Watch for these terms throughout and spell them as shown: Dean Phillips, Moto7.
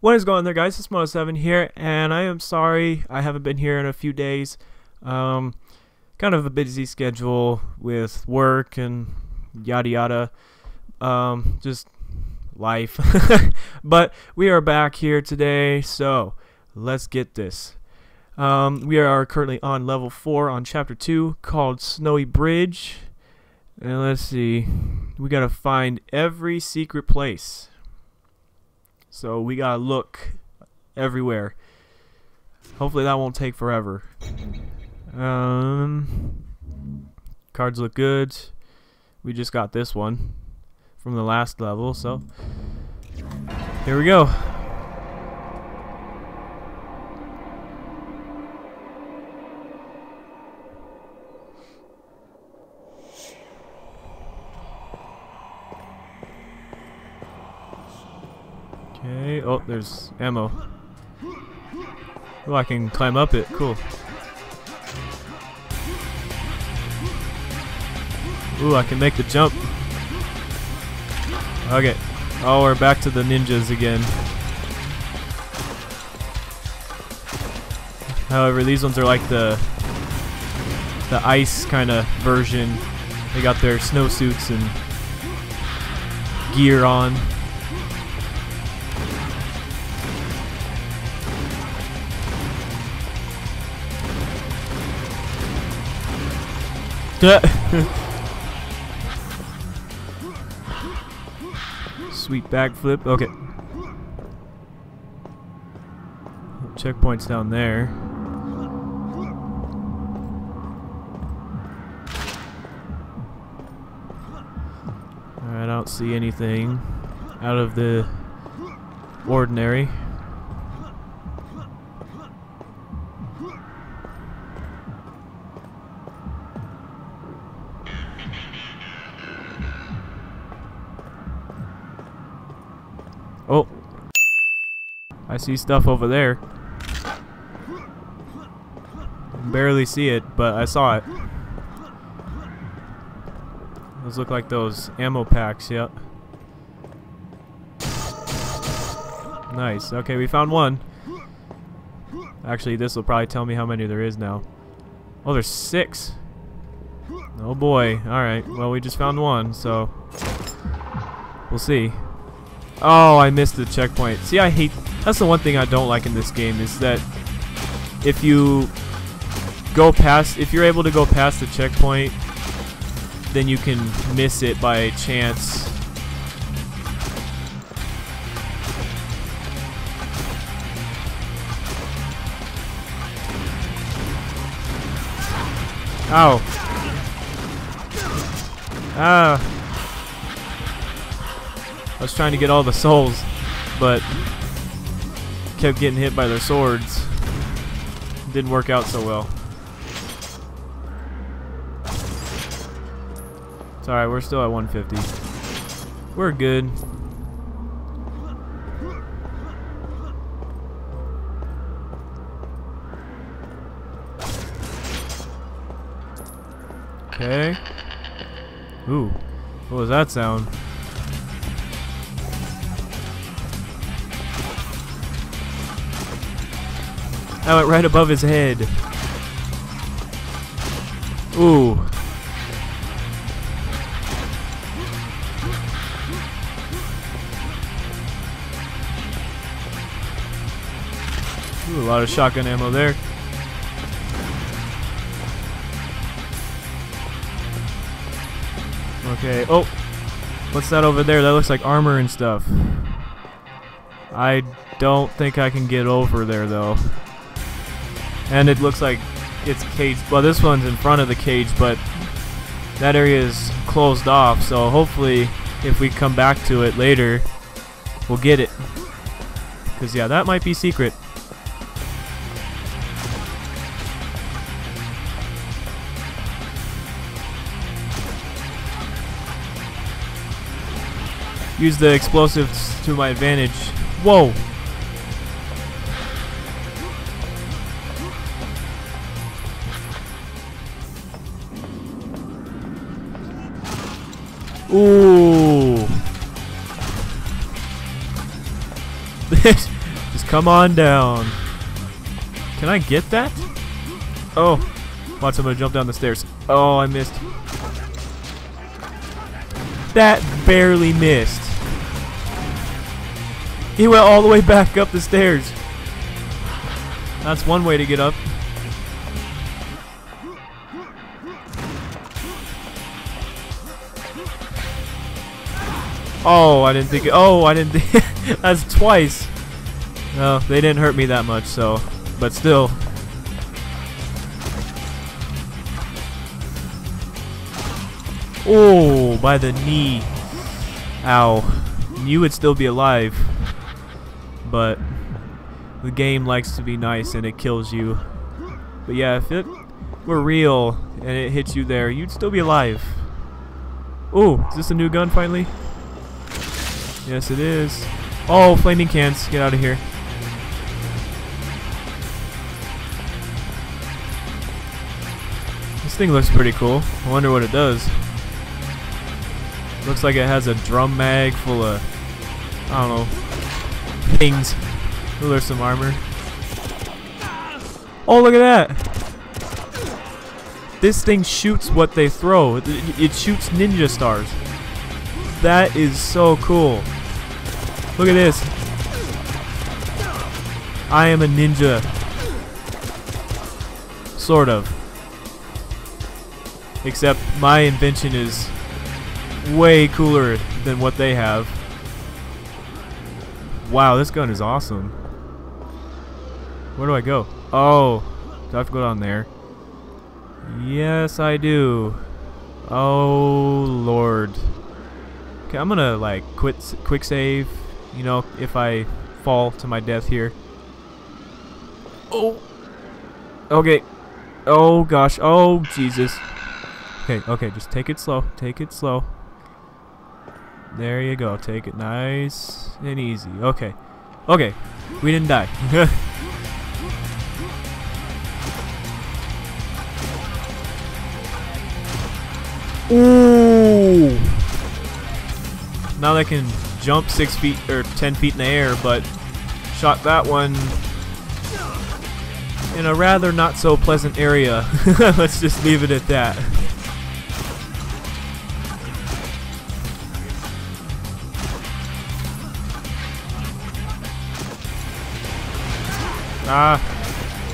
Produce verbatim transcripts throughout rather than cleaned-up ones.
What is going on there, guys? It's Moto seven here, and I am sorry I haven't been here in a few days. Um, kind of a busy schedule with work and yada yada. Um, just life. But we are back here today, so let's get this. Um, we are currently on level four on chapter two called Snowy Bridge. And let's see. We gotta find every secret place. So we gotta look everywhere. Hopefully that won't take forever. Um, cards look good. We just got this one from the last level, so here we go. Okay, oh, there's ammo. Oh, I can climb up it, cool. Ooh, I can make the jump. Okay. Oh, we're back to the ninjas again. However, these ones are like the the ice kind of version. They got their snowsuits and gear on. Sweet backflip. Okay. Checkpoints down there. Alright, I don't see anything out of the ordinary. Oh, I see stuff over there. Barely see it, but I saw it. Those look like those ammo packs, yep. Nice, okay, we found one. Actually, this will probably tell me how many there is now. Oh, there's six. Oh boy, alright, well we just found one, so we'll see. Oh, I missed the checkpoint. See, I hate... That's the one thing I don't like in this game, is that if you go past... If you're able to go past the checkpoint, then you can miss it by chance. Ow. Ah. I was trying to get all the souls, but kept getting hit by their swords. Didn't work out so well. It's alright, we're still at one fifty. We're good. Okay. Ooh, what was that sound? I went right above his head. Ooh. Ooh, a lot of shotgun ammo there. Okay, oh. What's that over there? That looks like armor and stuff. I don't think I can get over there though. And it looks like it's caged. Well, this one's in front of the cage, but that area is closed off. So hopefully, if we come back to it later, we'll get it. Because, yeah, that might be secret. Use the explosives to my advantage. Whoa! Ooh. Come on down. Can I get that? Oh. Watch, I'm gonna jump down the stairs. Oh, I missed. That barely missed. He went all the way back up the stairs. That's one way to get up. Oh, I didn't think it, oh, I didn't think that's twice. No, they didn't hurt me that much, so, but still. Oh, by the knee. Ow. You would still be alive. But the game likes to be nice and it kills you. But yeah, if it were real and it hits you there, you'd still be alive. Ooh, is this a new gun finally? Yes, it is. Oh, flaming cans. Get out of here. This thing looks pretty cool. I wonder what it does. Looks like it has a drum mag full of, I don't know, things. Ooh, there's some armor. Oh, look at that! This thing shoots what they throw. It, it shoots ninja stars. That is so cool. Look at this. I am a ninja. Sort of. Except my invention is way cooler than what they have. Wow, this gun is awesome. Where do I go? Oh, do I have to go down there? Yes, I do. Oh, Lord. Okay, I'm gonna like quit, quick save, you know, if I fall to my death here. Oh. Okay. Oh, gosh. Oh, Jesus. Okay, okay, just take it slow. Take it slow. There you go. Take it nice and easy. Okay. Okay. We didn't die. Ooh. Now they can jump six feet or ten feet in the air, but shot that one in a rather not so pleasant area. Let's just leave it at that. Ah,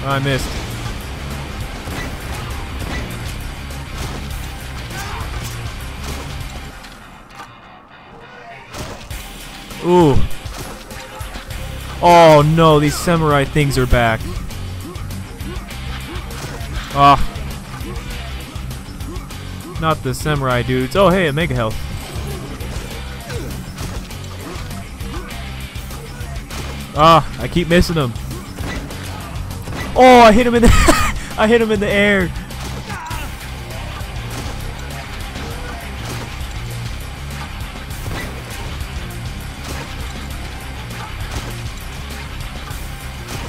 I missed. Ooh. Oh no, these samurai things are back. Ah. Not the samurai dudes. Oh hey, a mega health. Ah, I keep missing them. Oh, I hit him in the I hit him in the air.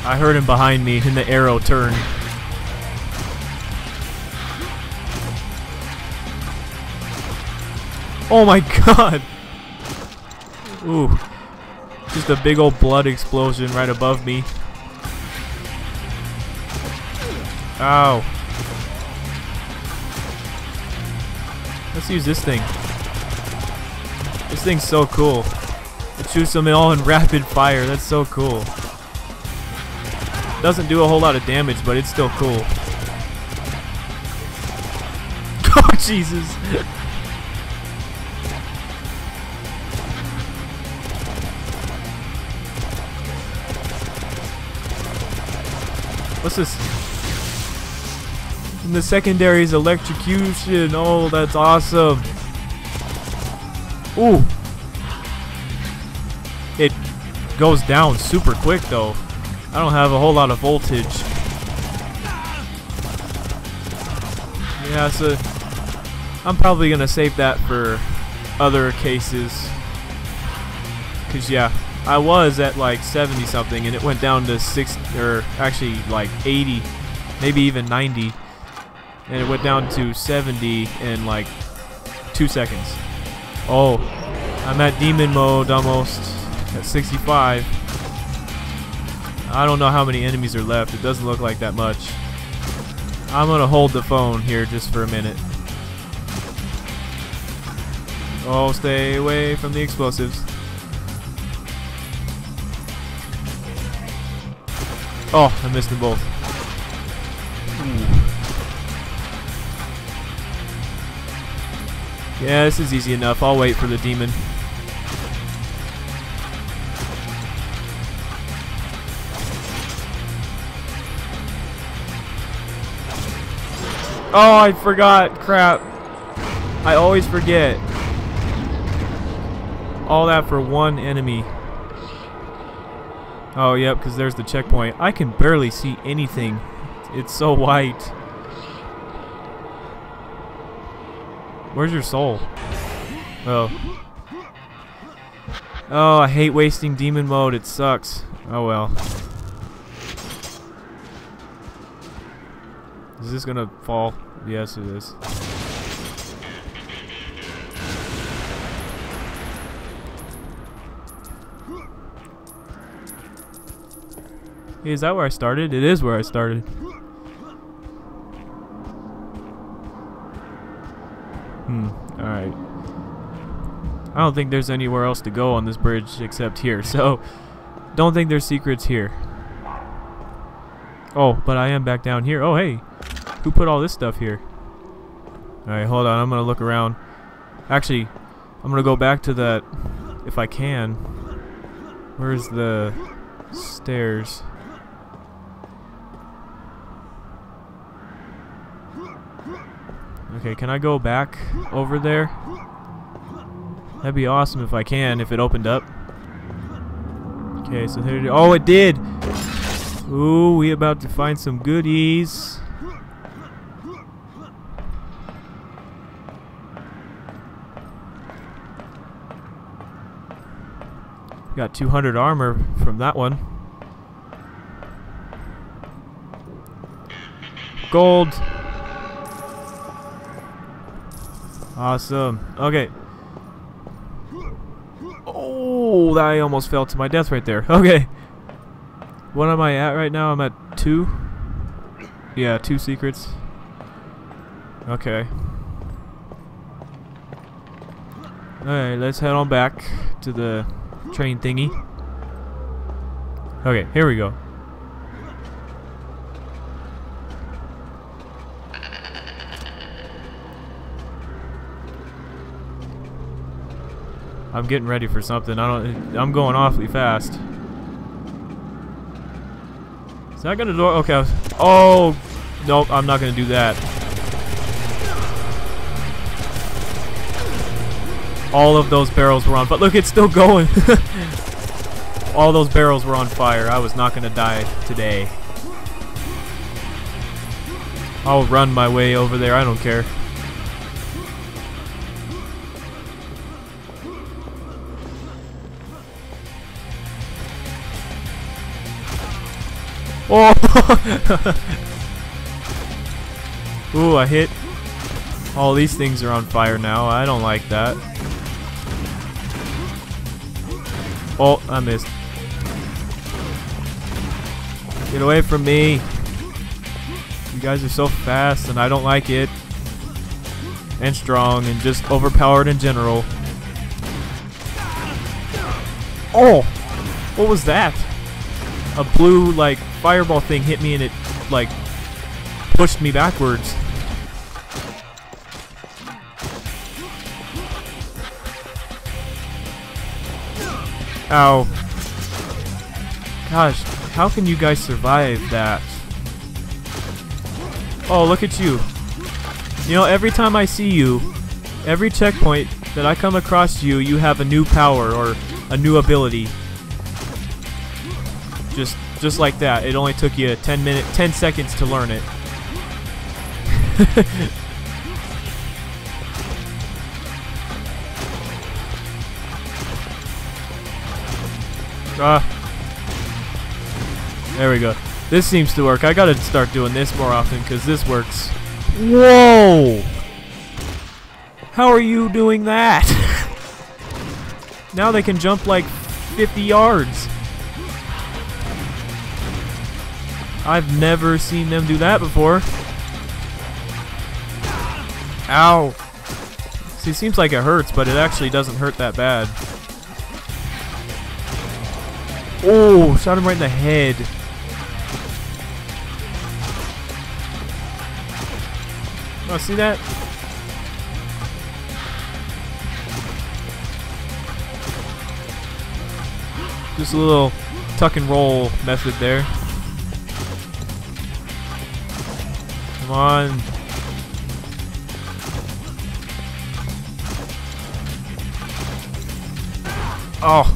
I heard him behind me in the arrow turn. Oh my god. Ooh. Just a big old blood explosion right above me. Ow. Let's use this thing. This thing's so cool. It shoots them all in rapid fire. That's so cool. Doesn't do a whole lot of damage, but it's still cool. Oh, Jesus. What's this? And the secondary is electrocution. Oh, that's awesome. Ooh. It goes down super quick, though. I don't have a whole lot of voltage. Yeah, so I'm probably going to save that for other cases. Because, yeah, I was at like seventy something, and it went down to six, or actually like eighty, maybe even ninety. And it went down to seventy in like two seconds. Oh, I'm at demon mode almost at sixty-five. I don't know how many enemies are left. It doesn't look like that much. I'm gonna hold the phone here just for a minute. Oh, stay away from the explosives. Oh, I missed them both. Ooh. Yeah, this is easy enough. I'll wait for the demon. Oh, I forgot. Crap. I always forget. All that for one enemy. Oh, yep, because there's the checkpoint. I can barely see anything. It's so white. Where's your soul? Oh. Oh, I hate wasting demon mode. It sucks. Oh, well. Is this gonna fall? Yes, it is. Hey, is that where I started? It is where I started. Hmm, alright. I don't think there's anywhere else to go on this bridge except here, so don't think there's secrets here. Oh, but I am back down here. Oh, hey. Who put all this stuff here? Alright, hold on. I'm gonna look around. Actually, I'm gonna go back to that if I can. Where's the stairs? Okay, can I go back over there? That'd be awesome if I can, if it opened up. Okay, so there it is. Oh, it did! Ooh, we about to find some goodies. Got two hundred armor from that one. Gold! Awesome. Okay. Oh, I almost fell to my death right there. Okay. What am I at right now? I'm at two. Yeah, two secrets. Okay. Alright, let's head on back to the train thingy. Okay, here we go. I'm getting ready for something. I don't. I'm going awfully fast. Is that gonna do? Okay. I was, oh, nope. I'm not gonna do that. All of those barrels were on, but look, it's still going. All those barrels were on fire. I was not gonna die today. I'll run my way over there. I don't care. Oh! Ooh, I hit. All these things are on fire now. I don't like that. Oh, I missed. Get away from me. You guys are so fast, and I don't like it. And strong, and just overpowered in general. Oh! What was that? A blue, like, fireball thing hit me and it, like, pushed me backwards. Ow. Gosh, how can you guys survive that? Oh, look at you. You know, every time I see you, every checkpoint that I come across you, you have a new power or a new ability. Just just like that. It only took you ten minutes, ten seconds to learn it. Ah. There we go. This seems to work. I gotta start doing this more often because this works. Whoa! How are you doing that? Now they can jump like fifty yards. I've never seen them do that before. Ow. See, it seems like it hurts, but it actually doesn't hurt that bad. Oh, shot him right in the head. Oh, see that? Just a little tuck and roll method there. Come on. Oh.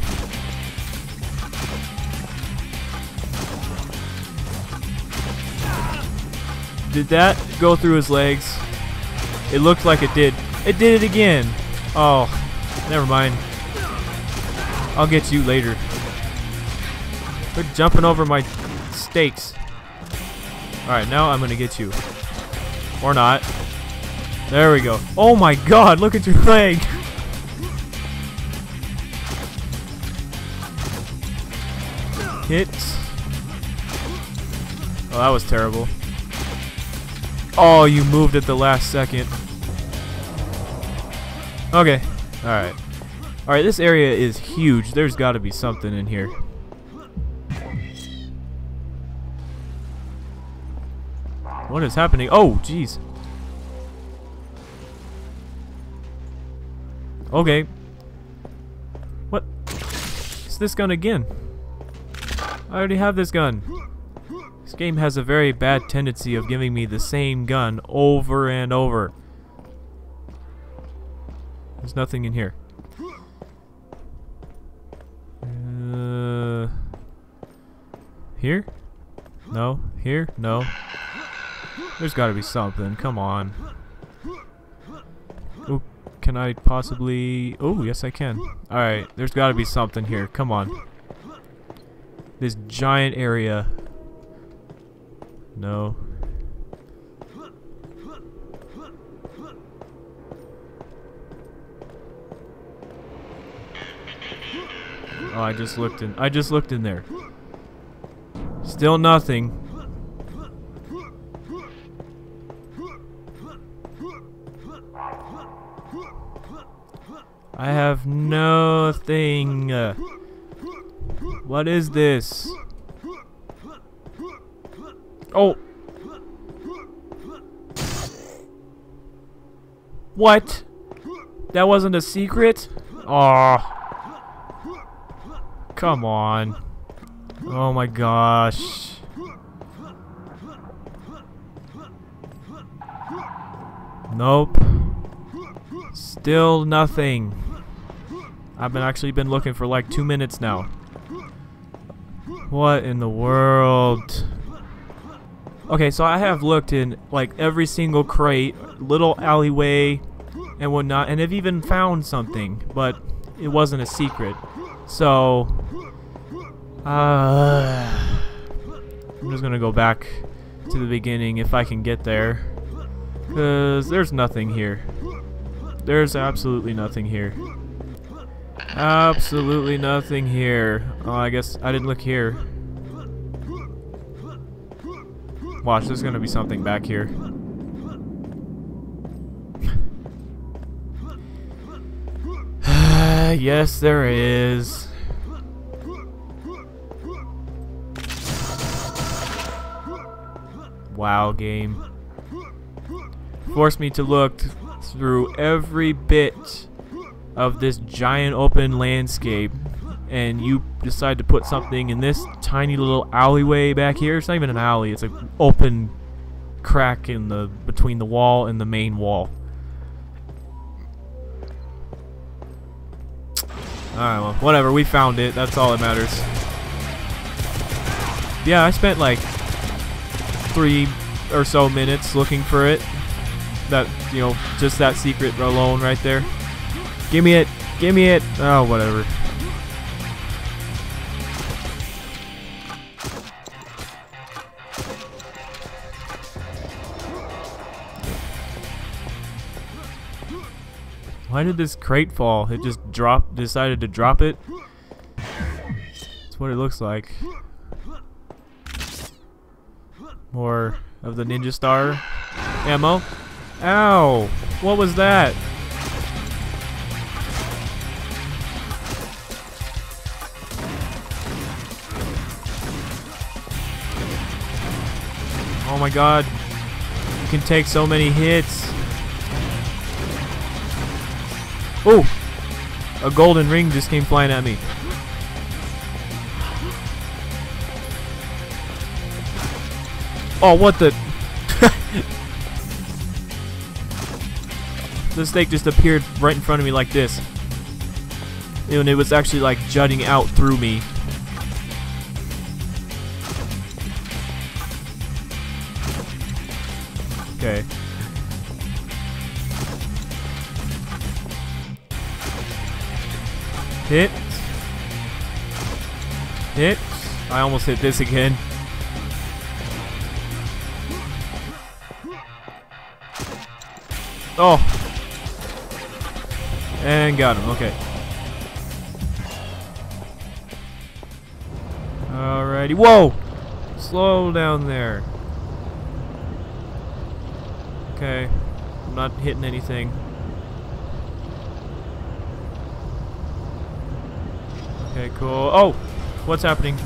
Did that go through his legs? It looked like it did. It did it again. Oh, never mind. I'll get you later. They're jumping over my stakes. Alright, now I'm gonna get you. Or not. There we go. Oh my god, look at your leg. Hit. Oh, that was terrible. Oh, you moved at the last second. Okay. Alright. Alright, this area is huge. There's gotta be something in here. What is happening? Oh, jeez. Okay. What? It's this gun again. I already have this gun. This game has a very bad tendency of giving me the same gun over and over. There's nothing in here. Uh, here? No. Here? No. There's gotta be something. Come on. Ooh, can I possibly... Oh, yes I can. Alright, there's gotta be something here. Come on. This giant area. No. Oh, I just looked in. I just looked in there. Still nothing. I have nothing. Uh, what is this? Oh. What? That wasn't a secret? Aw. Oh. Come on. Oh my gosh. Nope. Still nothing. I've been actually been looking for like two minutes now. What in the world? Okay, so I have looked in like every single crate, little alleyway, and whatnot, and I've even found something, but it wasn't a secret. So, uh, I'm just gonna go back to the beginning if I can get there, cause there's nothing here. There's absolutely nothing here. Absolutely nothing here. Oh, I guess I didn't look here. Watch, there's gonna be something back here. Yes, there is. Wow, game. Forced me to look through every bit of this giant open landscape, and you decide to put something in this tiny little alleyway back here. It's not even an alley, it's an open crack in the between the wall and the main wall. Alright, well, whatever, we found it, that's all that matters. Yeah, I spent like three or so minutes looking for it. That, you know, just that secret alone right there. Give me it. Give me it. Oh, whatever. Why did this crate fall? It just dropped, decided to drop it. That's what it looks like. More of the Ninja Star ammo. Ow! What was that? Oh my god. You can take so many hits. Oh! A golden ring just came flying at me. Oh, what the... The snake just appeared right in front of me like this. And it was actually like jutting out through me. Okay. Hit. Hit. I almost hit this again. Oh. And got him. Okay. Alrighty. Whoa! Slow down there. Okay. I'm not hitting anything. Okay, cool. Oh! What's happening?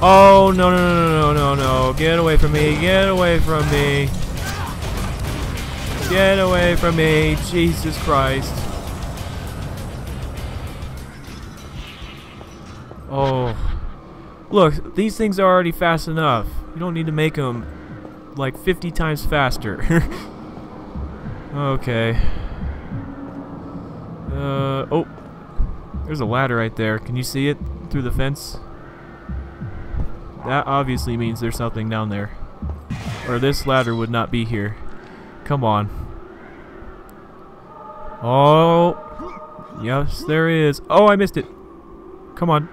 Oh, no, no, no, no, no, no, no. Get away from me. Get away from me. Get away from me. Jesus Christ. Oh. Look, these things are already fast enough. You don't need to make them like fifty times faster. Okay. Uh, oh. There's a ladder right there. Can you see it through the fence? That obviously means there's something down there. Or this ladder would not be here. Come on. Oh. Yes, there is. Oh, I missed it. Come on.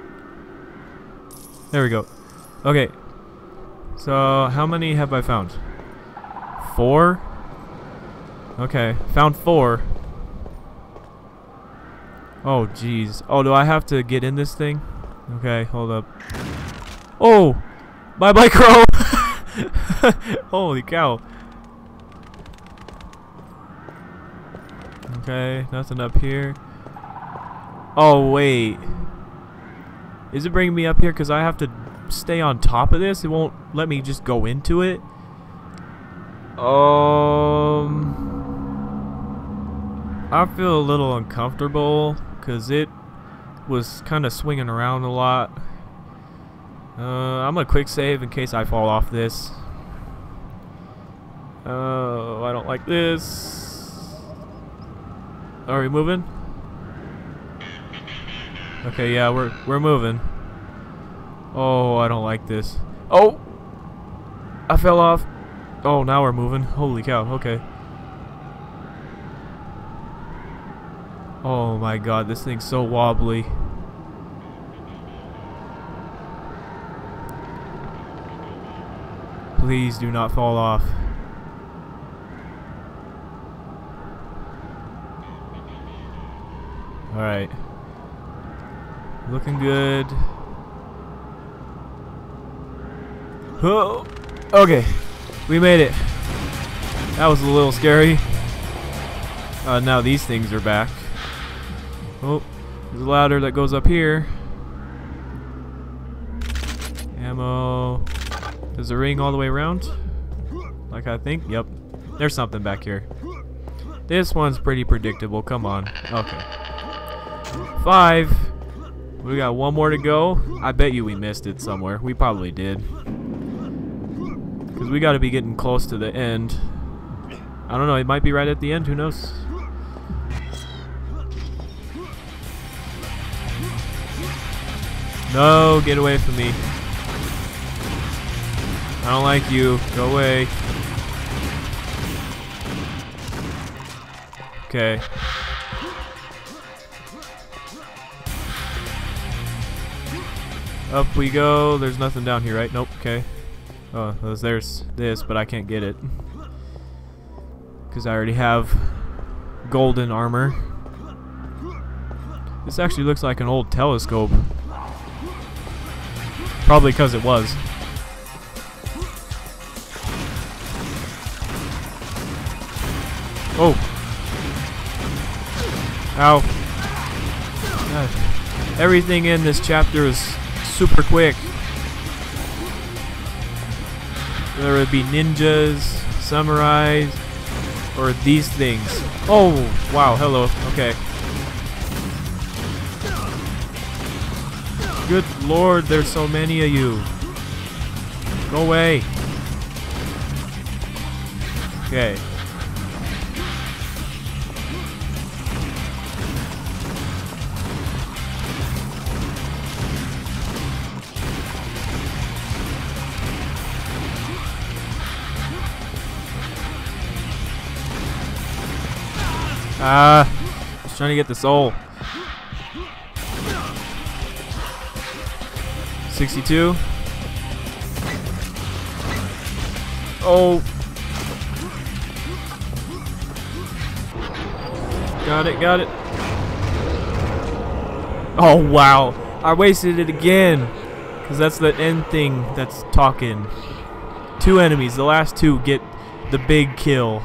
There we go. Okay. So, how many have I found? Four? Okay, found four. Oh, jeez. Oh, do I have to get in this thing? Okay, hold up. Oh! Bye-bye, crow! Holy cow. Okay, nothing up here. Oh, wait. Is it bringing me up here because I have to stay on top of this? It won't let me just go into it? Um... I feel a little uncomfortable because it was kind of swinging around a lot. Uh, I'm gonna quick save in case I fall off this. Oh, uh, I don't like this. Are we moving? Okay, yeah, we're we're moving. Oh, I don't like this. Oh, I fell off. Oh, now we're moving. Holy cow! Okay. Oh my god, this thing's so wobbly. Please do not fall off. Alright. Looking good. Oh, okay, we made it. That was a little scary. Uh, now these things are back. Oh, there's a ladder that goes up here. Ammo. There's a ring all the way around. Like I think. Yep. There's something back here. This one's pretty predictable. Come on. Okay. Five. We got one more to go. I bet you we missed it somewhere. We probably did. Because we got to be getting close to the end. I don't know. It might be right at the end. Who knows? No, get away from me. I don't like you. Go away. Okay. Up we go. There's nothing down here, right? Nope. Okay. Oh, there's this, but I can't get it. Because I already have golden armor. This actually looks like an old telescope. Probably because it was. Oh. Ow. God. Everything in this chapter is super quick. There would be ninjas, samurais, or these things. Oh, wow, hello. Okay. Good lord, there's so many of you. Go away. Okay. Ah, uh, just trying to get the soul. sixty-two. Oh. Got it, got it. Oh, wow. I wasted it again. Because that's the end thing that's talking. Two enemies. The last two get the big kill.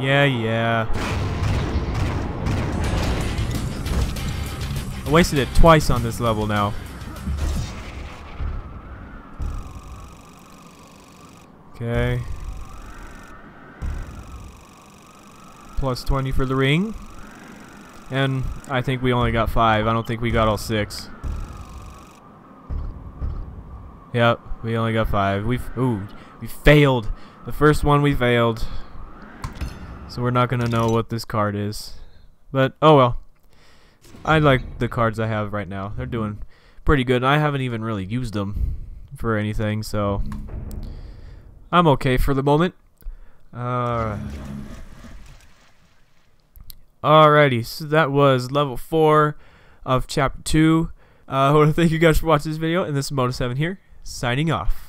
Yeah, yeah. I wasted it twice on this level now. Okay. Plus twenty for the ring. And I think we only got five. I don't think we got all six. Yep, we only got five. We've ooh, we failed. The first one we failed, so we're not gonna know what this card is, but oh well. I like the cards I have right now. They're doing pretty good. I haven't even really used them for anything, so I'm okay for the moment. Uh, alrighty, so that was level four of chapter two. Uh, I want to thank you guys for watching this video, and this is Moto seven here, signing off.